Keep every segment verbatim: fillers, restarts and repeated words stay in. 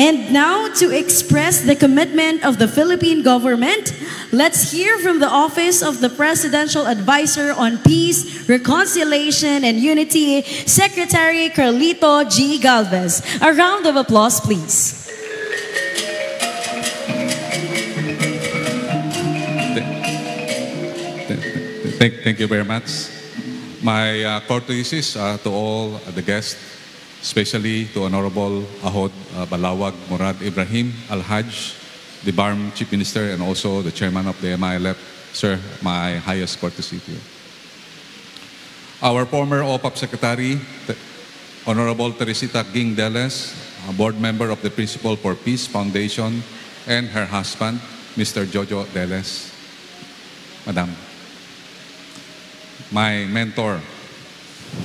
And now, to express the commitment of the Philippine government, let's hear from the Office of the Presidential Advisor on Peace, Reconciliation, and Unity, Secretary Carlito G. Galvez. A round of applause, please. Thank, thank you very much. My uh, courtesies uh, to all uh, the guests, especially to Honorable Ahod uh, Balawag Murad Ibrahim Al Hajj, the BARMM Chief Minister, and also the Chairman of the M I L F. Sir, my highest courtesy to you. Our former O PAP Secretary, Honorable Teresita Ging Deles, a board member of the Principal for Peace Foundation, and her husband, Mister Jojo Deles. Madam, my mentor,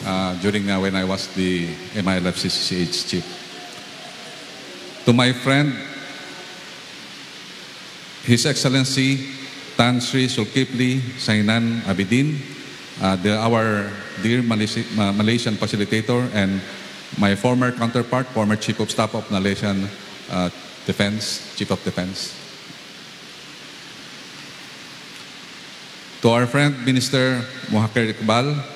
Uh, during uh, when I was the M I L F C C C H chief. To my friend, His Excellency Tan Sri Sulkipli Sainan Abidin, uh, the, our dear Malaysi uh, Malaysian facilitator and my former counterpart, former Chief of Staff of Malaysian uh, Defense, Chief of Defense. To our friend, Minister Mohagher Iqbal,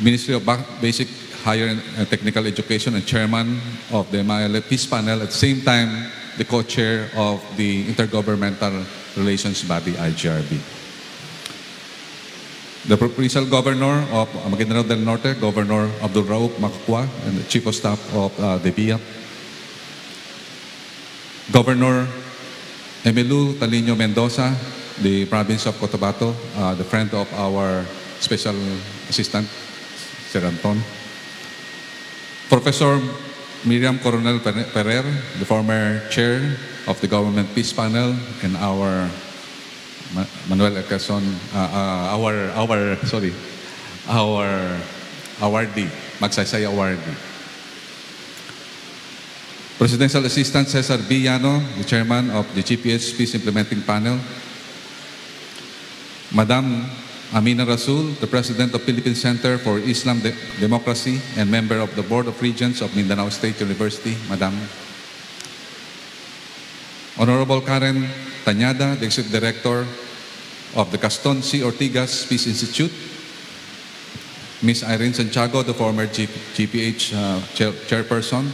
Ministry of Basic, Higher and Technical Education and Chairman of the M I L F Peace Panel, at the same time the co-chair of the Intergovernmental Relations Body, I G R B. The Provincial Governor of Maguindanao del Norte, Governor Abdulraook Makwa, and the Chief of Staff of uh, the B I A. Governor Emilu Talino Mendoza, the province of Cotabato, uh, the friend of our Special Assistant, Sir Anton. Professor Miriam Coronel Ferrer, the former chair of the Government Peace Panel, and our Manuel Alcason, uh, uh, our our sorry, our awardee, Magsaysay awardee. Presidential Assistant Cesar Villano, the chairman of the G P H Peace Implementing Panel. Madam Amina Rasul, the President of Philippine Center for Islam De Democracy and member of the Board of Regents of Mindanao State University, Madam. Honorable Karen Tanyada, the Executive Director of the Caston C. Ortigas Peace Institute. Miz Irene Sanchago, the former G GPH uh, chair Chairperson.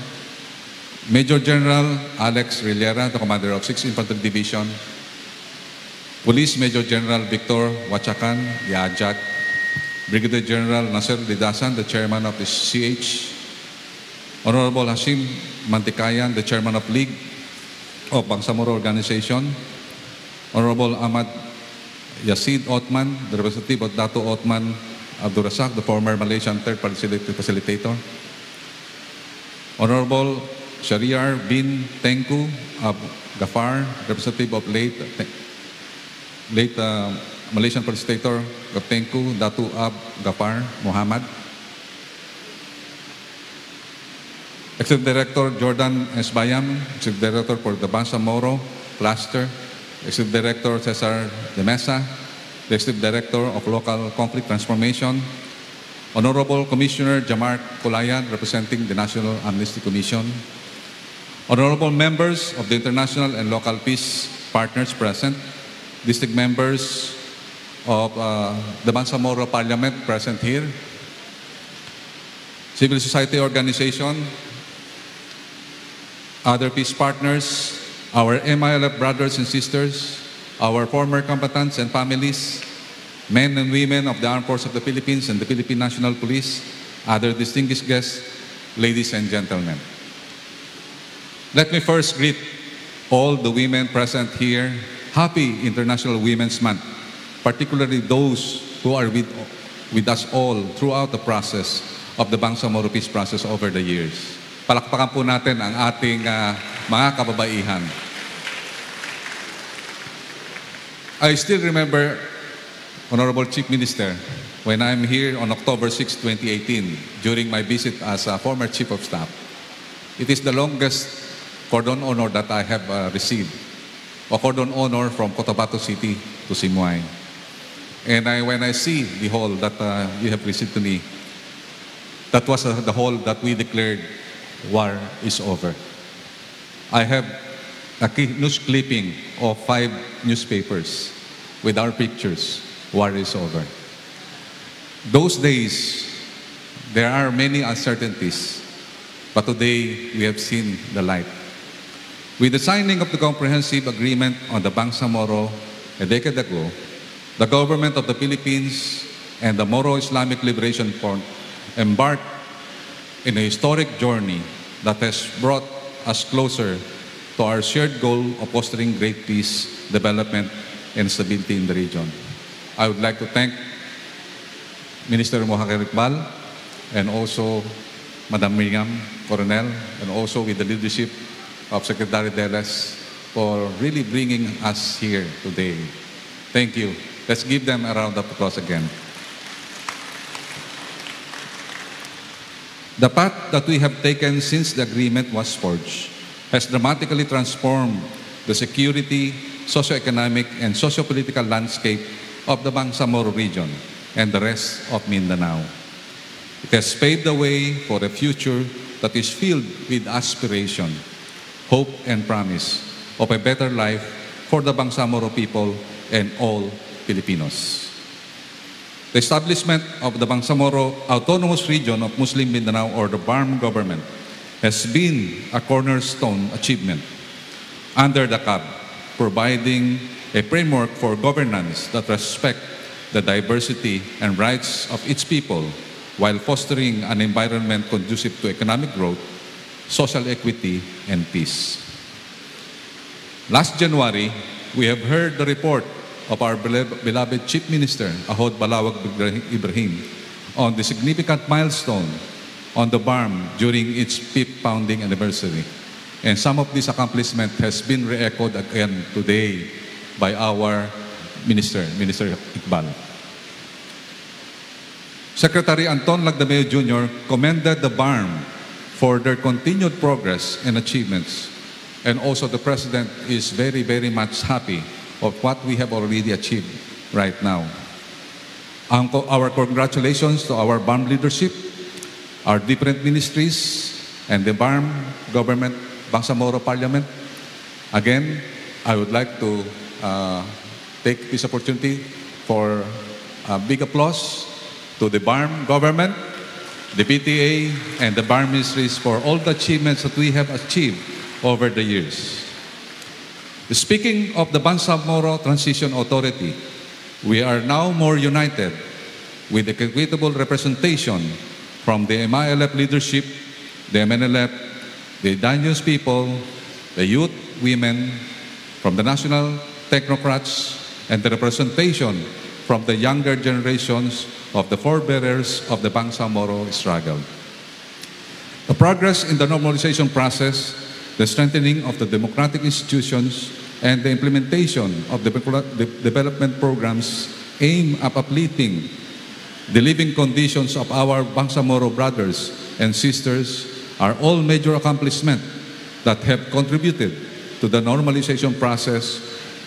Major General Alex Rillera, the Commander of sixth Infantry Division. Police Major General Victor Wachakan Yajak, Brigadier General Nasser Didasan, the Chairman of the C H, Honorable Hashim Mantikayan, the Chairman of League of Bangsamoro Organization, Honorable Ahmad Yasid Otman, the representative of Dato Otman Abdurasak, the former Malaysian Third Facilitator, Honorable Shariar Bin Tengku Ab Ghaffar, representative of late late uh, Malaysian Facilitator Tengku Dato Ab Ghaffar Muhammad, Executive Director Jordan S. Bayam, Executive Director for the Bangsamoro Cluster, Executive Director Cesar De Mesa, the Executive Director of Local Conflict Transformation, Honorable Commissioner Jamar Kulayan, representing the National Amnesty Commission, Honorable Members of the International and Local Peace Partners present, District members of uh, the Bangsamoro Parliament present here, civil society organization, other peace partners, our M I L F brothers and sisters, our former combatants and families, men and women of the Armed Forces of the Philippines and the Philippine National Police, other distinguished guests, ladies and gentlemen. Let me first greet all the women present here. Happy International Women's Month, particularly those who are with, with us all throughout the process of the Bangsamoro Peace process over the years. Palakpakan po natin ang ating uh, mga kababaihan. I still remember, Honorable Chief Minister, when I'm here on October sixth, twenty eighteen, during my visit as a former Chief of Staff. It is the longest cordon honor that I have uh, received. A cordon honor from Cotabato City to Simuay. And I, when I see the hall that uh, you have received to me, that was uh, the hall that we declared war is over. I have a news clipping of five newspapers with our pictures, war is over. Those days, there are many uncertainties, but today we have seen the light. With the signing of the comprehensive agreement on the Bangsamoro a decade ago, the government of the Philippines and the Moro Islamic Liberation Front embarked in a historic journey that has brought us closer to our shared goal of fostering great peace, development, and stability in the region. I would like to thank Minister Mohagher Iqbal and also Madam Miriam Coronel, and also with the leadership of Secretary Deles for really bringing us here today. Thank you. Let's give them a round of applause again. The path that we have taken since the agreement was forged has dramatically transformed the security, socioeconomic, and socio-political landscape of the Bangsamoro region and the rest of Mindanao. It has paved the way for a future that is filled with aspiration, hope, and promise of a better life for the Bangsamoro people and all Filipinos. The establishment of the Bangsamoro Autonomous Region of Muslim Mindanao, or the BARMM government, has been a cornerstone achievement under the C A B, providing a framework for governance that respects the diversity and rights of its people while fostering an environment conducive to economic growth, social equity, and peace. Last January, we have heard the report of our beloved Chief Minister, Ahod Balawag Ibrahim, on the significant milestone on the BARMM during its fifth founding anniversary. And some of this accomplishment has been re-echoed again today by our Minister, Minister Iqbal. Secretary Anton Lagdameo Junior commended the BARMM for their continued progress and achievements. And also the President is very, very much happy of what we have already achieved right now. Our congratulations to our BARMM leadership, our different ministries, and the BARMM government, Bangsamoro Parliament. Again, I would like to uh, take this opportunity for a big applause to the BARMM government, the P T A, and the BARMM ministries for all the achievements that we have achieved over the years. Speaking of the Bangsamoro Transition Authority, we are now more united with equitable representation from the M I L F leadership, the M N L F, the indigenous people, the youth, women, from the national technocrats, and the representation from the younger generations of the forebearers of the Bangsamoro struggle. The progress in the normalization process, the strengthening of the democratic institutions, and the implementation of the development programs aim at uplifting the living conditions of our Bangsamoro brothers and sisters are all major accomplishments that have contributed to the normalization process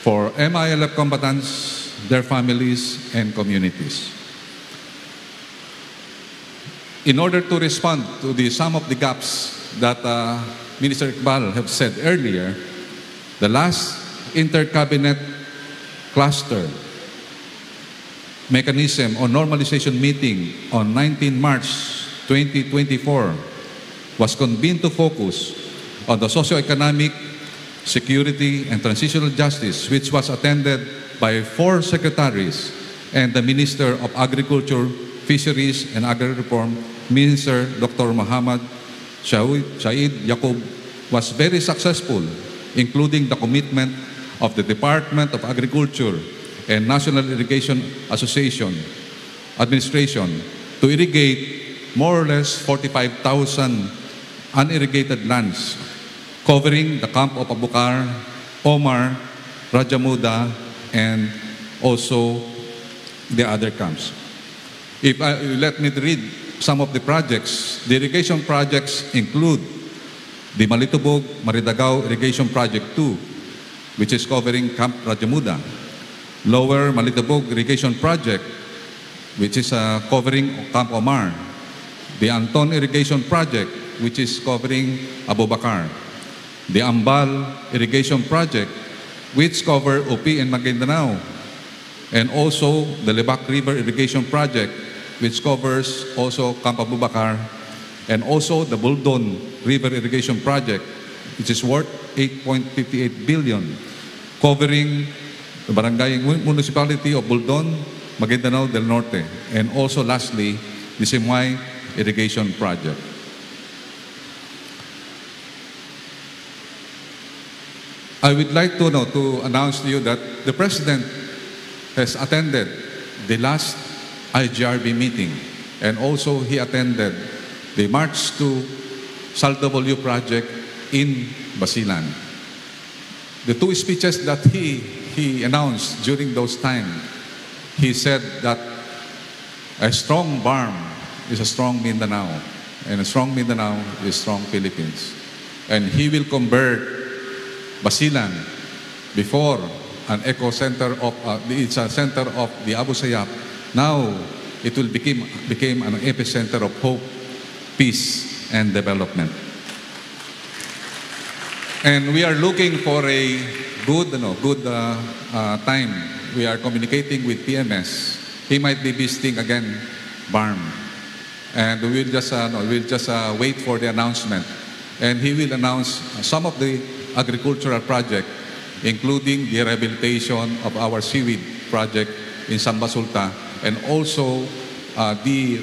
for M I L F combatants, their families, and communities. In order to respond to the some of the gaps that uh, Minister Iqbal have said earlier, the last inter-cabinet cluster mechanism on normalization meeting on nineteenth March twenty twenty-four was convened to focus on the socio-economic, security, and transitional justice, which was attended by four secretaries and the Minister of Agriculture, Fisheries, and Agri-Reform, Minister Doctor Muhammad Said Yaqub, was very successful, including the commitment of the Department of Agriculture and National Irrigation Association Administration to irrigate more or less forty-five thousand unirrigated lands, covering the camp of Abubakar, Omar, Rajamuda, and also the other camps. If I, let me read some of the projects. The irrigation projects include the Malitubog Maridagao Irrigation Project two, which is covering Camp Rajamuda, Lower Malitubog Irrigation Project, which is uh, covering Camp Omar, the Anton Irrigation Project, which is covering Abubakar, the Ambal irrigation project, which cover O P and Maguindanao, and also the Lebak River irrigation project, which covers also Camp Abubakar, and also the Buldon River irrigation project, which is worth eight point five eight billion, covering the barangay municipality of Buldon, Maguindanao del Norte, and also lastly, the Simway irrigation project. I would like to, no, to announce to you that the President has attended the last I G R B meeting, and also he attended the March to S A L W project in Basilan. The two speeches that he, he announced during those times, he said that a strong BARMM is a strong Mindanao, and a strong Mindanao is strong Philippines. And he will convert Basilan before an eco center of uh, it's a center of the Abu Sayyaf. Now it will become became an epicenter of hope, peace, and development. And we are looking for a good, no, good uh, uh, time. We are communicating with P M S. He might be visiting again, BARMM, and we will just uh, no, we'll just uh, wait for the announcement. And he will announce some of the agricultural project, including the rehabilitation of our seaweed project in San Basulta, and also uh, the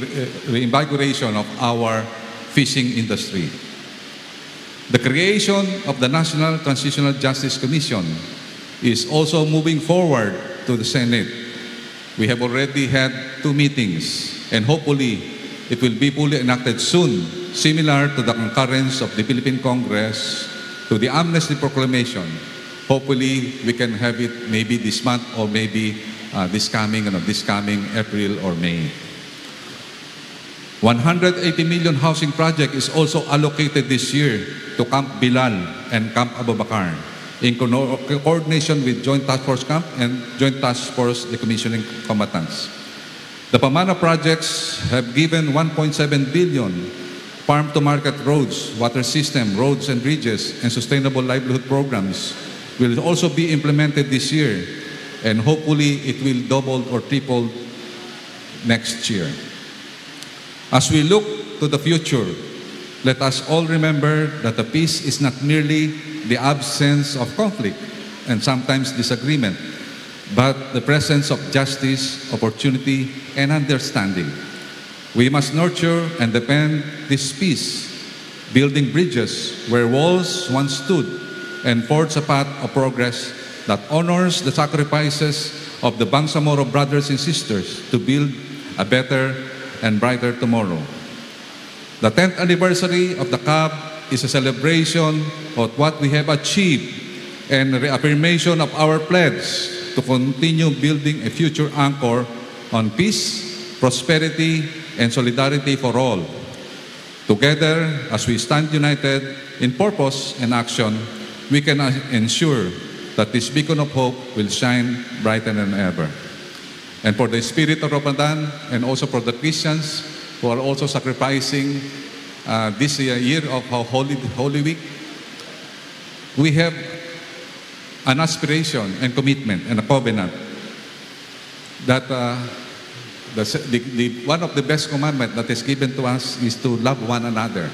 reinvigoration of our fishing industry. The creation of the National Transitional Justice Commission is also moving forward to the Senate. We have already had two meetings, and hopefully it will be fully enacted soon, similar to the concurrence of the Philippine Congress to the Amnesty Proclamation. Hopefully, we can have it maybe this month or maybe uh, this coming, you know, this coming April or May. one hundred eighty million housing project is also allocated this year to Camp Bilal and Camp Abubakar in co coordination with Joint Task Force Camp and Joint Task Force Decommissioning Combatants. The Pamana projects have given one point seven billion farm-to-market roads, water system, roads and bridges, and sustainable livelihood programs will also be implemented this year, and hopefully it will double or triple next year. As we look to the future, let us all remember that the peace is not merely the absence of conflict and sometimes disagreement, but the presence of justice, opportunity, and understanding. We must nurture and defend this peace, building bridges where walls once stood, and forge a path of progress that honors the sacrifices of the Bangsamoro brothers and sisters to build a better and brighter tomorrow. The tenth anniversary of the C A B is a celebration of what we have achieved and reaffirmation of our pledge to continue building a future anchor on peace, prosperity, and solidarity for all. Together, as we stand united in purpose and action, we can ensure that this beacon of hope will shine brighter than ever. And for the spirit of Ramadan, and also for the Christians who are also sacrificing uh, this year of our Holy, Holy Week, we have an aspiration and commitment and a covenant that uh, The, the, one of the best commandments that is given to us is to love one another.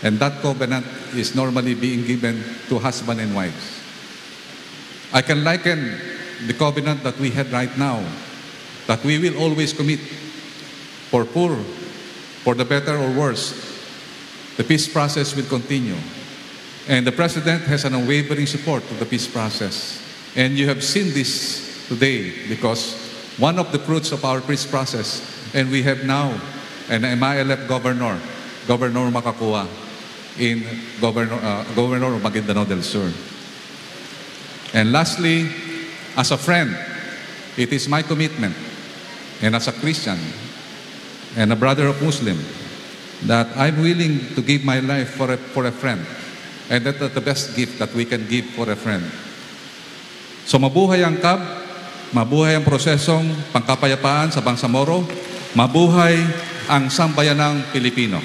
And that covenant is normally being given to husband and wives. I can liken the covenant that we had right now, that we will always commit for poor, for the better or worse. The peace process will continue. And the President has an unwavering support to the peace process. And you have seen this today because one of the fruits of our peace process, and we have now an M I L F governor, Governor Makakuwa, in Governor, uh, Governor of Maguindanao del Sur. And lastly, as a friend, it is my commitment, and as a Christian, and a brother of Muslim, that I'm willing to give my life for a, for a friend, and that's the best gift that we can give for a friend. So mabuhay ang C A B, mabuhay ang prosesong pangkapayapaan sa Bangsamoro, mabuhay ang sambayanang Pilipino.